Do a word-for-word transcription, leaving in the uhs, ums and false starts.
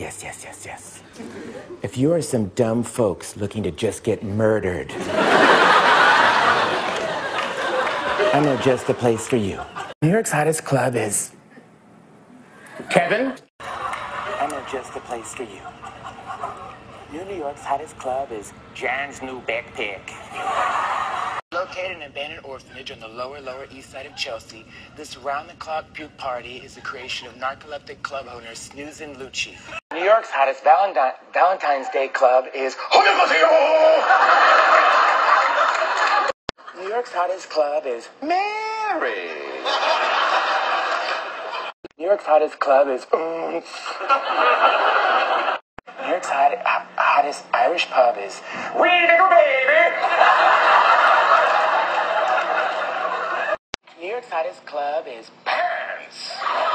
Yes, yes, yes, yes. If you are some dumb folks looking to just get murdered, I know just the place for you. New York's hottest club is... Kevin? I know just the place for you. New New York's hottest club is John's New Backpack. Located in an abandoned orphanage on the lower, lower east side of Chelsea, this round-the-clock puke party is the creation of narcoleptic club owner Snoozin' Lucci. New York's hottest Valentine Valentine's Day club is... New York's hottest club is... Mary! New York's hottest club is... New York's hot, hot, hottest Irish pub is... Wee little baby! New York's hottest club is... Pants!